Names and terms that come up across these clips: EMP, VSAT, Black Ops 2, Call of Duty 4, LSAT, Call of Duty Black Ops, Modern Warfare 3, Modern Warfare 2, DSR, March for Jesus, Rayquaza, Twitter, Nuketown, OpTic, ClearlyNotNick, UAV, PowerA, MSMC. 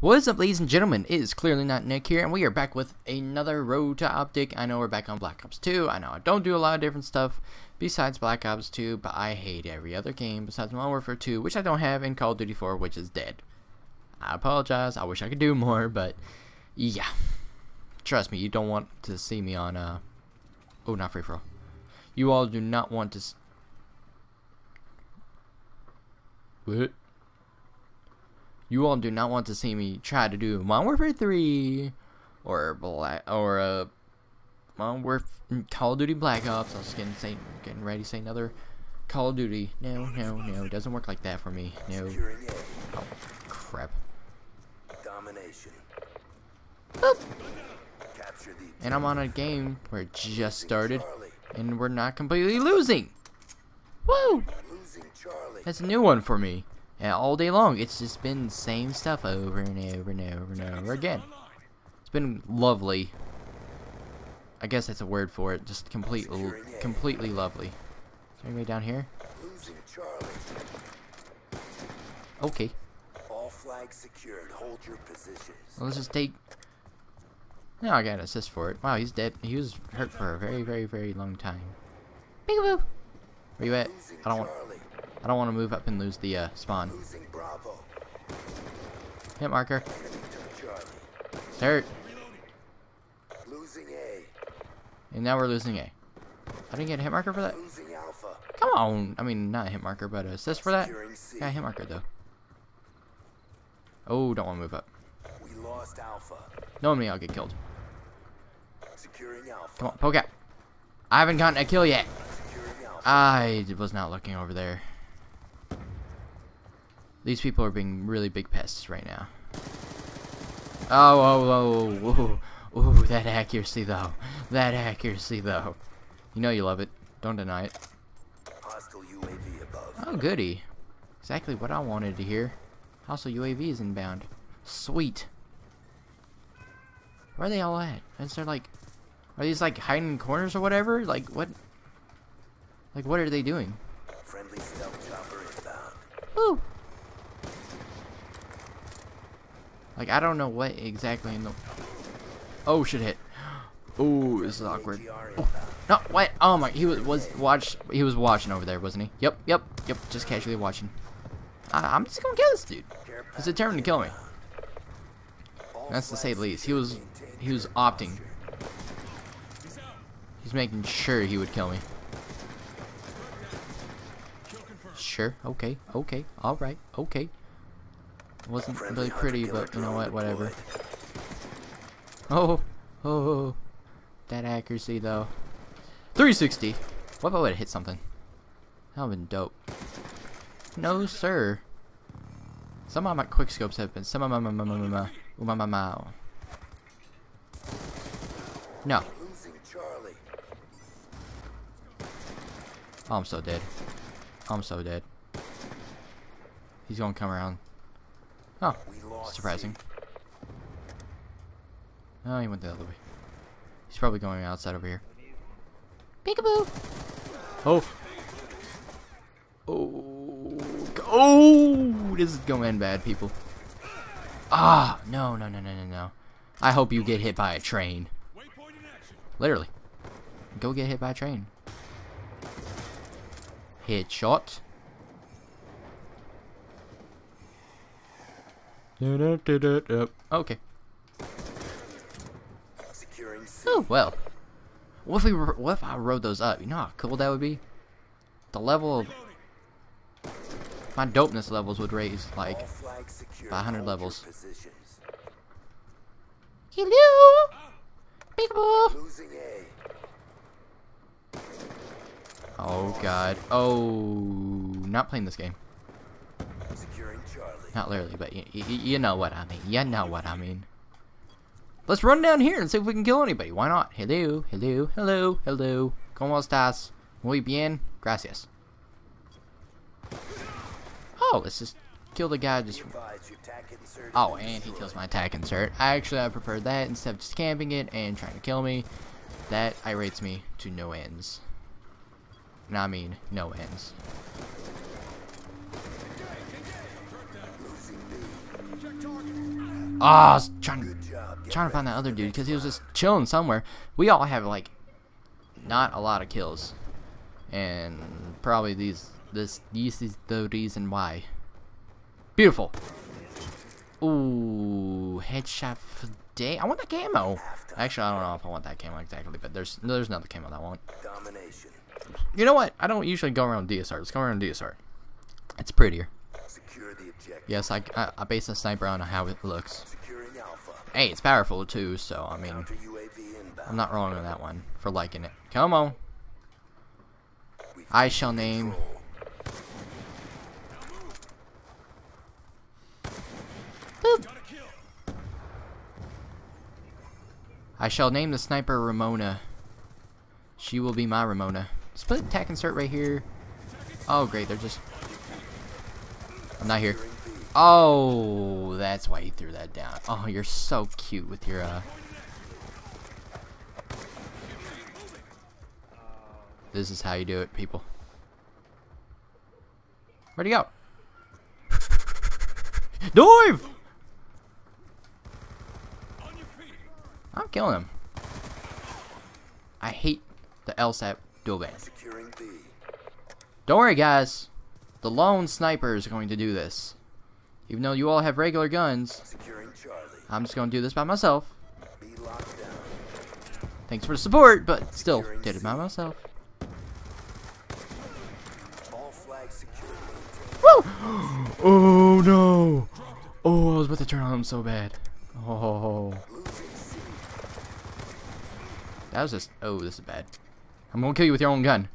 What is up, ladies and gentlemen? It is Clearly Not Nick here, and we are back with another Road to OpTic. I know we're back on Black Ops 2. I know I don't do a lot of different stuff besides Black Ops 2, but I hate every other game besides Modern Warfare 2, which I don't have, and Call of Duty 4, which is dead. I apologize. I wish I could do more, but yeah. Trust me, you don't want to see me on, oh, not free-for-all. You all do not want to... What? You all do not want to see me try to do Modern Warfare 3 or Call of Duty Black Ops. I was getting ready to say another Call of Duty. No, it doesn't work like that for me. No. Oh, crap. Domination. Boop. And I'm on a game where it just started and we're not completely losing. Woo! That's a new one for me. And all day long, it's just been the same stuff over and over and over and over again. It's been lovely. I guess that's a word for it. Just completely lovely. Is there anybody down here? Okay. All flags secured. Hold your positions. Let's just take... No, I got an assist for it. Wow, he's dead. He was hurt for a very, very, very long time. Peekaboo! Where you at? I don't want to move up and lose the spawn. Hit marker. Hurt. And now we're losing A. I didn't get a hit marker for that? Come on! I mean, not a hit marker, but an assist for that? Yeah, hit marker though. Oh, don't want to move up. Knowing me, I'll get killed. Come on, poke out. I haven't gotten a kill yet. I was not looking over there. These people are being really big pests right now. Oh, oh, oh, ooh, that accuracy though. That accuracy though. You know you love it. Don't deny it. Oh, goody. Exactly what I wanted to hear. Also, UAV is inbound. Sweet. Where are they all at? Is there like, are these like hiding in corners or whatever? Like what? Like what are they doing? Friendly stealth chopper inbound. Woo! Like, I don't know what exactly in the... Oh, shit hit. Oh, this is awkward. Oh, no, what? Oh my, he was watching over there, wasn't he? Yep, just casually watching. I'm just gonna kill this dude. He's determined to kill me. That's to say the least. He was opting. He's making sure he would kill me. Sure, okay, alright, okay. Wasn't really pretty, but you know what, whatever. Oh, that accuracy though. 360. What if I would've hit something? That would've been dope. No, sir. Some of my quick scopes have been. Some of my. No. Oh, I'm so dead. I'm so dead. He's gonna come around. Oh, surprising. Oh, he went the other way. He's probably going outside over here. Peekaboo! Oh! Oh! Oh! This is going in bad, people. Ah! No. I hope you get hit by a train. Literally. Go get hit by a train. Headshot. Okay. Oh well. What if I rode those up? You know how cool that would be? The level of my dopeness levels would raise like by 100 levels. Hello. Peekaboo. Oh god. Oh, not playing this game. Not literally, but you know what I mean. You know what I mean. Let's run down here and see if we can kill anybody. Why not? Hello. ¿Cómo estás? Muy bien. Gracias. Oh, let's just kill the guy. Just. Oh, and he kills my attack insert. I prefer that instead of just camping it and trying to kill me. That irates me to no ends. And I mean no ends. I was trying to find that other dude because he was just chilling somewhere. We all have like not a lot of kills, and probably this is the reason why. Beautiful. Ooh, headshot for day. I want that camo. Actually, I don't know if I want that camo exactly, but there's another camo that I want. You know what? I don't usually go around DSR. Let's go around DSR. It's prettier. Yes, I base the sniper on how it looks. Hey, it's powerful too, so I mean, I'm not wrong on that one for liking it. Come on. I shall name. I shall name the sniper Ramona. She will be my Ramona. Split attack insert right here. Oh great, they're just. I'm not here. Oh, that's why you threw that down. Oh, you're so cute with your This is how you do it, people. Where'd he go? Dive! I'm killing him. I hate the LSAT dual ban. Don't worry, guys. The lone sniper is going to do this. Even though you all have regular guns, I'm just going to do this by myself. Thanks for the support, but still did it by myself. Woo! Oh no! Oh, I was about to turn on him so bad. Oh. That was just, oh, this is bad. I'm gonna kill you with your own gun.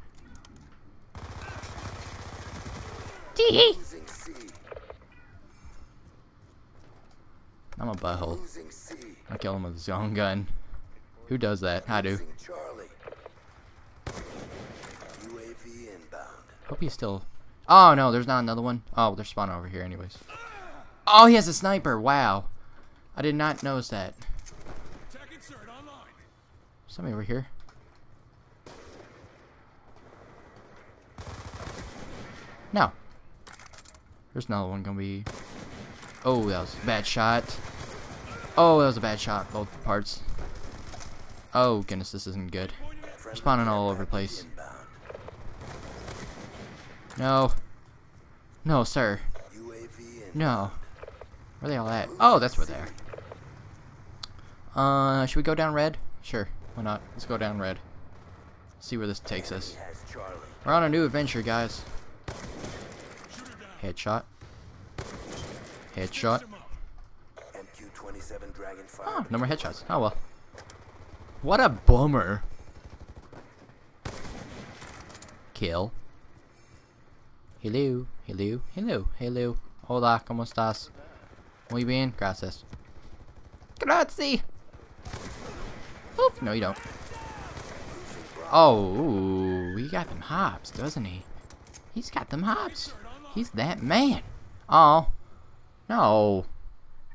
Tee-hee! I'm a butthole. I kill him with his own gun. Who does that? I do. Hope he's still. Oh no, there's not another one. Oh, there's spawn over here, anyways. Oh, he has a sniper. Wow, I did not notice that. Somebody over here. No. There's another one gonna be. Oh, that was a bad shot. Oh, that was a bad shot. Both parts. Oh goodness, this isn't good. We're spawning all over the place. No. No, sir. No. Where are they all at? Oh, that's where they are. Should we go down red? Sure. Why not? Let's go down red. See where this takes us. We're on a new adventure, guys. Headshot. Headshot. Oh, no more headshots. Oh well. What a bummer. Kill. Hello, hello, hello, hello. Hola, ¿cómo estás? Muy bien, gracias. Grazie! Oop, no you don't. Oh, he got them hops, doesn't he? He's got them hops. He's that man. Oh, no.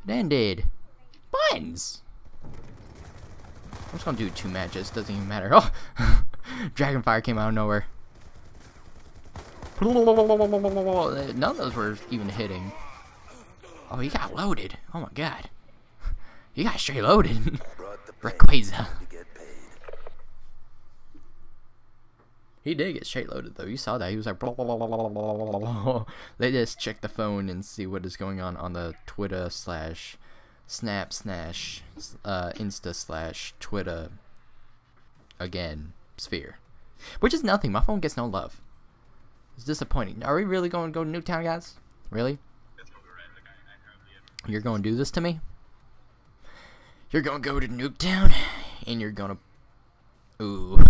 It ended. Buttons! I'm just gonna do 2 matches, doesn't even matter. Oh! Dragonfire came out of nowhere. None of those were even hitting. Oh, he got loaded. Oh my god. He got straight loaded. Rayquaza. He did get straight loaded though. You saw that. He was like. Blah, blah, blah, blah, blah, blah. They just check the phone and see what is going on the Twitter slash Snap slash Insta slash Twitter again sphere. Which is nothing. My phone gets no love. It's disappointing. Are we really going to go to Nuketown, guys? Really? You're going to do this to me? You're going to go to Nuketown, and you're going to... Ooh.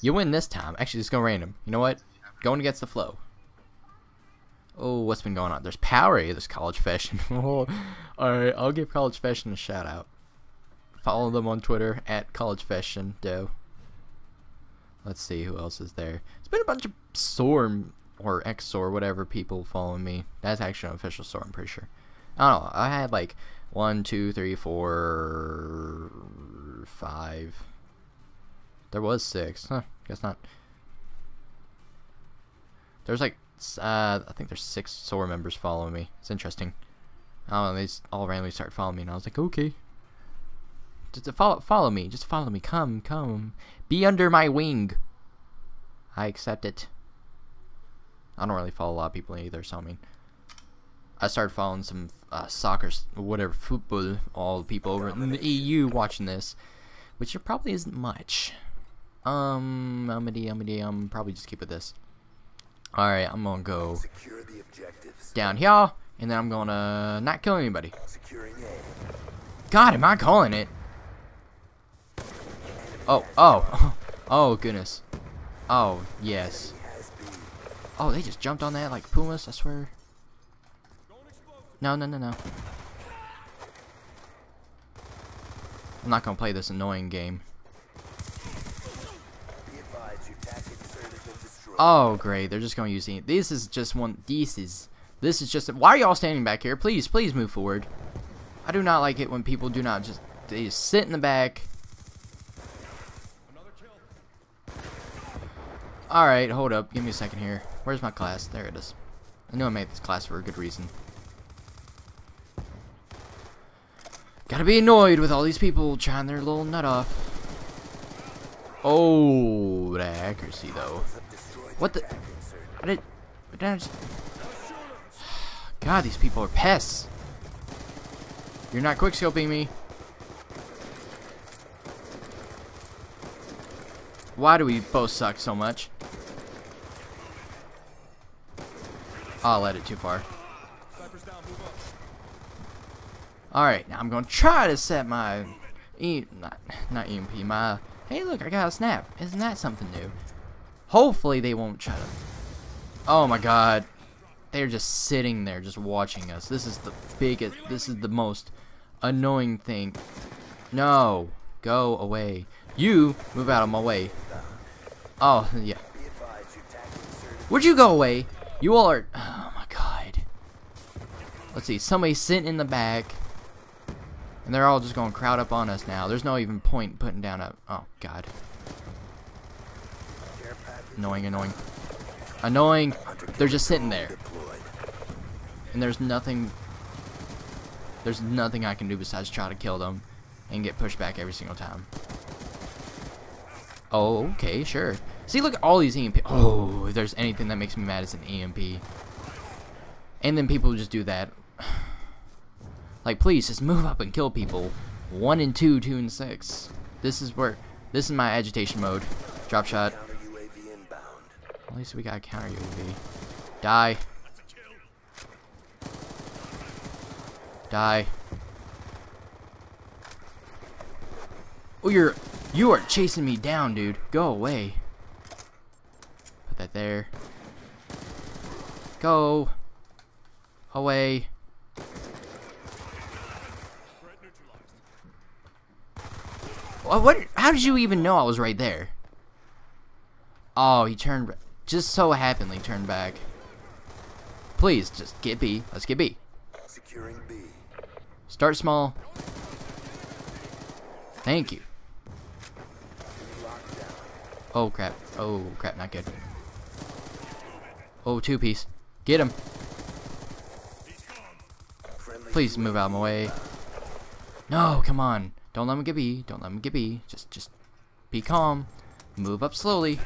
You win this time. Actually, just go random. You know what? Going against the flow. Oh, what's been going on? There's PowerA, there's College Fashion. Alright, I'll give College Fashion a shout-out. Follow them on Twitter, at College Fashion, though. Let's see who else is there. It's been a bunch of SOR or XSOR, whatever people following me. That's actually an official SOR, I'm pretty sure. I don't know. I had like 1, 2, 3, 4, 5. There was 6. Huh? Guess not. There's like I think there's 6 SOR members following me. It's interesting. I don't know, they just all randomly started following me, and I was like, okay, just follow me, just follow me, come, be under my wing. I accept it. I don't really follow a lot of people either, so I mean, I started following some soccer, whatever, football, all the people over in the EU watching this, which there probably isn't much. I'm probably just keep with this. All right, I'm gonna go down here, and then I'm gonna not kill anybody. God, am I calling it? Oh goodness. Oh yes. Oh, they just jumped on that like pumas, I swear. No. I'm not gonna play this annoying game. Oh great, they're just gonna use the. This is just. Why are y'all standing back here? Please move forward. I do not like it when people do not just. They just sit in the back. All right, hold up. Give me a second here. Where's my class? There it is. I knew I made this class for a good reason. Gotta be annoyed with all these people trying their little nut off. Oh, the accuracy though. What the? I just... God, these people are pests. You're not quickscoping me. Why do we both suck so much? I'll let it too far. Alright, now I'm gonna try to set my not EMP, my hey look, I got a snap. Isn't that something new? Hopefully they won't try to. Oh my god. They're just sitting there just watching us. This is the biggest, this is the most annoying thing. No, go away. You move out of my way. Oh yeah. Would you go away? You all are oh my god. Let's see, somebody's sitting in the back. And they're all just going to crowd up on us now. There's no even point putting down a... Oh, God. Annoying. They're just sitting there. And there's nothing... There's nothing I can do besides try to kill them. And get pushed back every single time. Oh, okay, sure. See, look at all these EMP... Oh, if there's anything that makes me mad, it's an EMP. And then people just do that. Like, please, just move up and kill people. 1 and 2, 2 and 6. This is my agitation mode. Drop shot. At least we got a counter UAV. Die. Die. Oh, you are chasing me down, dude. Go away. Put that there. Go away. What? How did you even know I was right there? Oh, he turned... Just so happenly turned back. Please, just get B. Let's get B. Securing B. Start small. Thank you. Oh, crap. Oh, crap. Not good. Oh, 2-piece. Get him. Please move out of my way. No, come on. Don't let him get B. Don't let him get B. Just be calm. Move up slowly.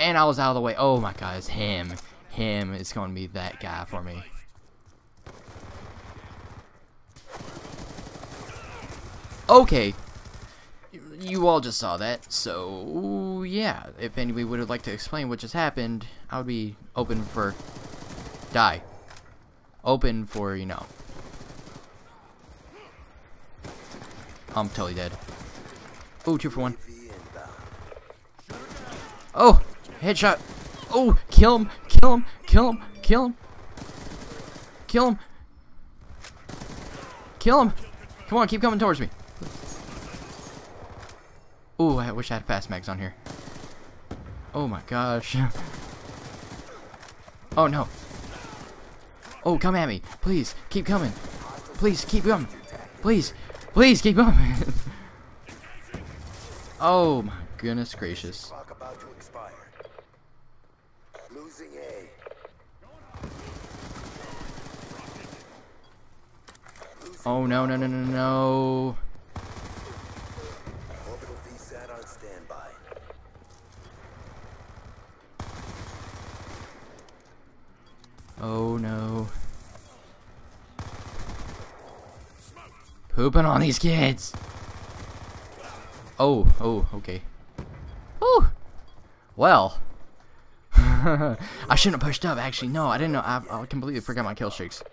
And I was out of the way. Oh my god, it's him. Him is going to be that guy for me. Okay. You all just saw that. So, yeah. If anybody would have liked to explain what just happened, I would be open for... Die. Open for, you know... I'm totally dead. Oh, 2 for 1. Oh, headshot. Oh, kill him. Come on, keep coming towards me. Oh, I wish I had fast mags on here. Oh my gosh. Oh no. Oh, come at me, please. Keep coming. Please keep coming. Please. Please keep up. Oh my goodness gracious. Oh no, no, no, no, no. Orbital VSAT on standby. Oh no. Pooping on these kids. Oh, oh, okay. Whew. Well. I shouldn't have pushed up, actually. No, I didn't know. I completely forgot my kill streaks.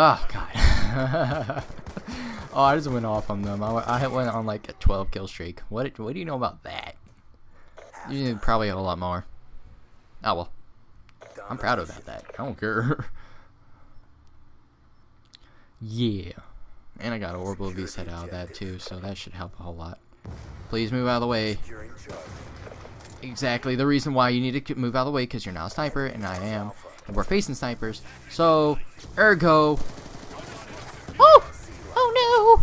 Oh, God. Oh, I just went off on them. I went on like a 12 kill streak. What do you know about that? You need probably a lot more. Oh, well. I'm proud about that. I don't care. Yeah. And I got an orbital VSAT out of that, too, so that should help a whole lot. Please move out of the way. Exactly the reason why you need to move out of the way, because you're not a sniper, and I am. And we're facing snipers. So, ergo. Oh! Oh no!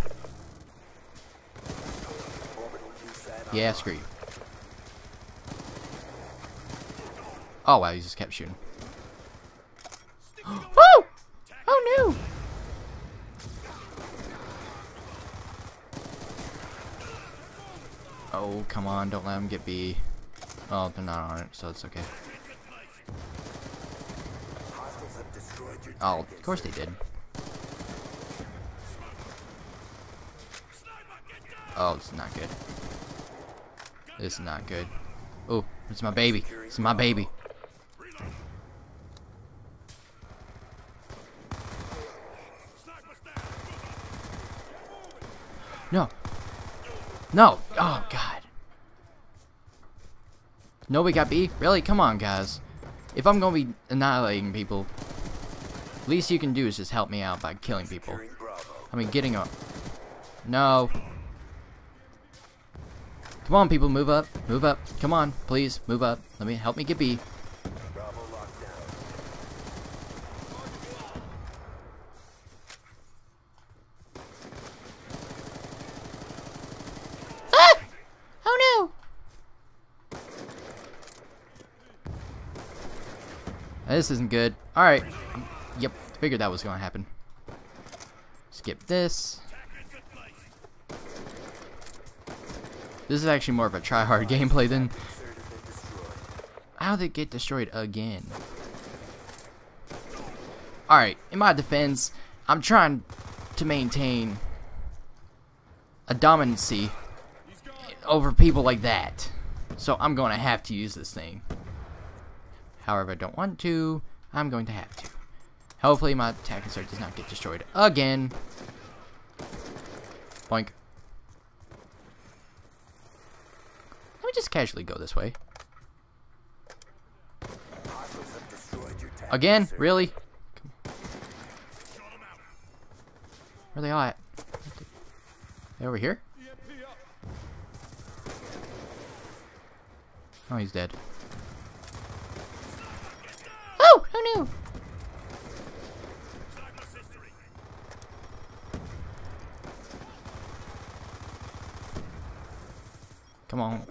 Yeah, screw you. Oh wow, he just kept shooting. Oh! Oh no! Oh, come on, don't let him get B. Oh, they're not on it, so it's okay. Oh, of course they did. Oh, it's not good. This is not good. Oh, it's my baby. It's my baby. No. No! Oh, God. Nobody got B? Really? Come on, guys. If I'm going to be annihilating people, least you can do is just help me out by killing people. I mean, getting up. No. Come on, people. Move up. Move up. Come on. Please. Move up. Let me help me get B. This isn't good. Alright. Yep. Figured that was going to happen. Skip this. This is actually more of a try-hard gameplay than... How'd it get destroyed again? Alright. In my defense, I'm trying to maintain a dominancy over people like that. So I'm going to have to use this thing. However, I don't want to. I'm going to have to. Hopefully, my attack insert does not get destroyed again. Boink. Let me just casually go this way. Again? Really? Where are they all at? They over here? Oh, he's dead. Oh, no. Come on.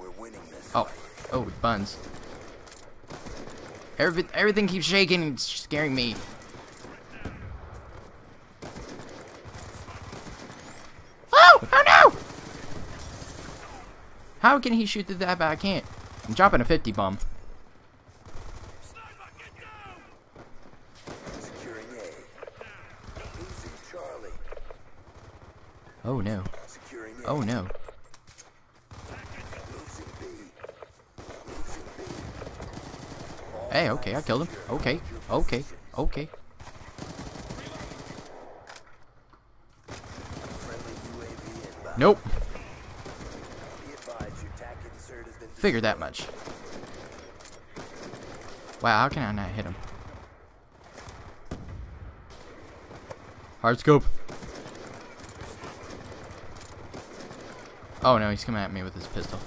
Oh. Oh, buns. Everything keeps shaking and scaring me. Oh! Oh, no! How can he shoot through that, but I can't? I'm dropping a 50 bomb. Oh no. Oh no. Hey, okay, I killed him. Okay, okay, okay. Nope. Figured that much. Wow, how can I not hit him? Hard scope. Oh no, he's coming at me with his pistol.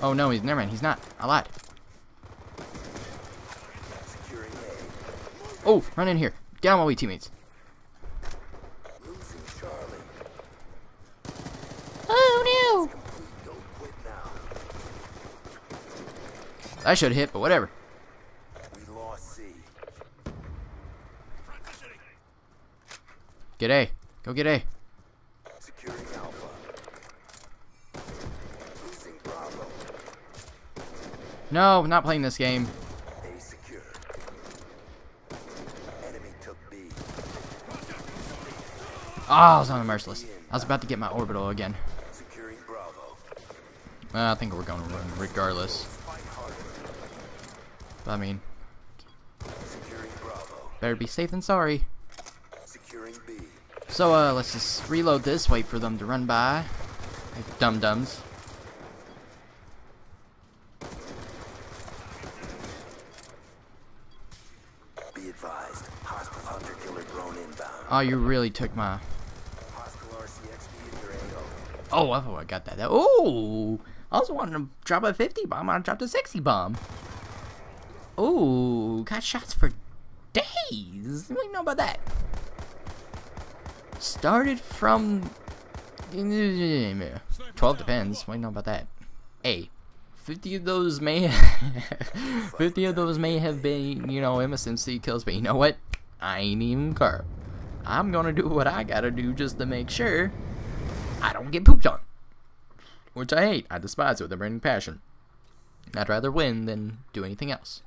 Oh no, he's never mind. He's not. I lied. Oh, run in here. Get out of my way, teammates. Oh no! I should hit, but whatever. Get A. Go get A. Securing Alpha. Losing Bravo. No, I'm not playing this game. A secure. Enemy took B. Ah, I was on the merciless. I was about to get my orbital again. Securing Bravo. I think we're going to win regardless. But, I mean, better be safe than sorry. So let's just reload this, wait for them to run by. Like dum-dums. Be advised, hostile hunter killer drone inbound. Oh, you really took my... Oh, I got that. Oh, I also wanted to drop a 50 bomb. I dropped a 60 bomb. Oh, got shots for days. What do you know about that? Started from 12 depends. What do you know about that? A, 50 of those may, 50 of those may have been, you know, MSMC kills. But you know what? I ain't even care. I'm gonna do what I gotta do just to make sure I don't get pooped on, which I hate. I despise it with a burning passion. I'd rather win than do anything else.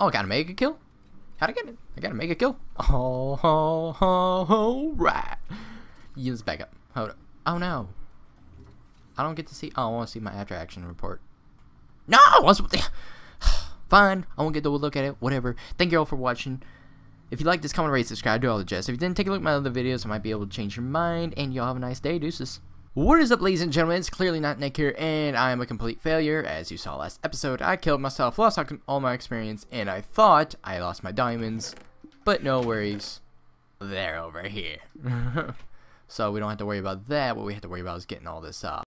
Oh, I gotta make a kill? How'd I get it? I gotta make a kill. Oh, oh, oh, oh right. Yeah, let's back up. Hold up. Oh no. I don't get to see. Oh, I wanna see my after action report. No! Fine. I won't get to look at it. Whatever. Thank you all for watching. If you like this, comment, rate, subscribe, do all the jazz. If you didn't, take a look at my other videos. I might be able to change your mind. And y'all have a nice day. Deuces. What is up, ladies and gentlemen? It's Clearly Not Nick here, and I am a complete failure. As you saw last episode, I killed myself, lost all my experience, and I thought I lost my diamonds, but no worries, they're over here. So we don't have to worry about that. What we have to worry about is getting all this up.